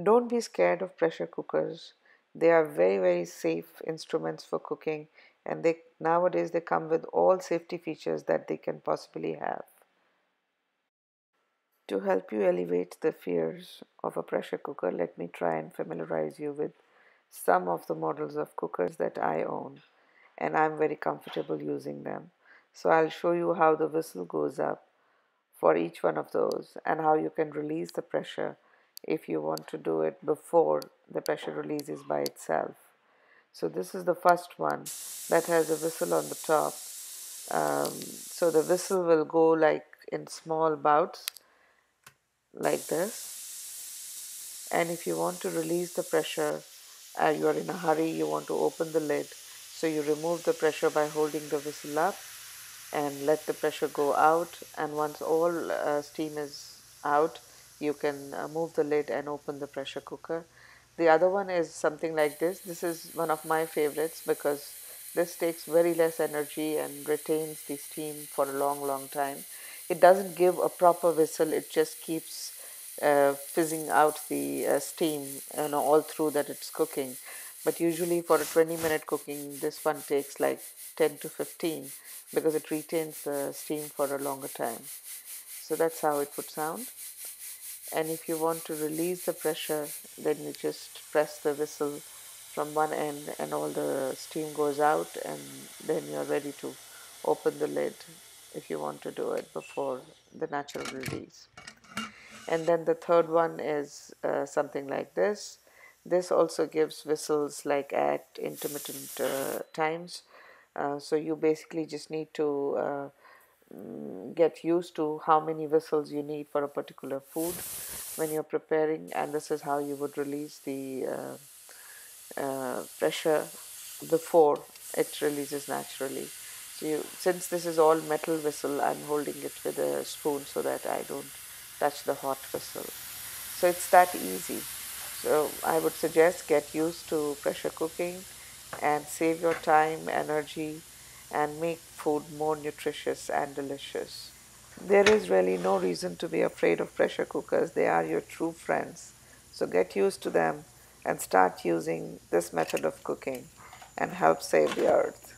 Don't be scared of pressure cookers. They are very, very safe instruments for cooking, and nowadays they come with all safety features that they can possibly have. To help you elevate the fears of a pressure cooker, let me try and familiarize you with some of the models of cookers that I own, and I'm very comfortable using them. So I'll show you how the whistle goes up for each one of those and how you can release the pressure if you want to do it before the pressure releases by itself. So this is the first one that has a whistle on the top. So the whistle will go like in small bouts like this, and if you want to release the pressure, you are in a hurry, you want to open the lid, so you remove the pressure by holding the whistle up and let the pressure go out, and once all steam is out, you can move the lid and open the pressure cooker. The other one is something like this. This is one of my favorites because this takes very less energy and retains the steam for a long, long time. It doesn't give a proper whistle, it just keeps fizzing out the steam all through that it's cooking. But usually for a 20-minute cooking, this one takes like 10 to 15 because it retains the steam for a longer time. So that's how it would sound. And if you want to release the pressure, then you just press the whistle from one end and all the steam goes out, and then you're ready to open the lid if you want to do it before the natural release. And then the third one is something like this. This also gives whistles like at intermittent times. So you basically just need to get used to how many whistles you need for a particular food when you're preparing, and this is how you would release the pressure before it releases naturally. So since this is all metal whistle, I'm holding it with a spoon so that I don't touch the hot whistle. So it's that easy. So I would suggest get used to pressure cooking and save your time, energy, and make food more nutritious and delicious. There is really no reason to be afraid of pressure cookers. They are your true friends. So get used to them and start using this method of cooking and help save the earth.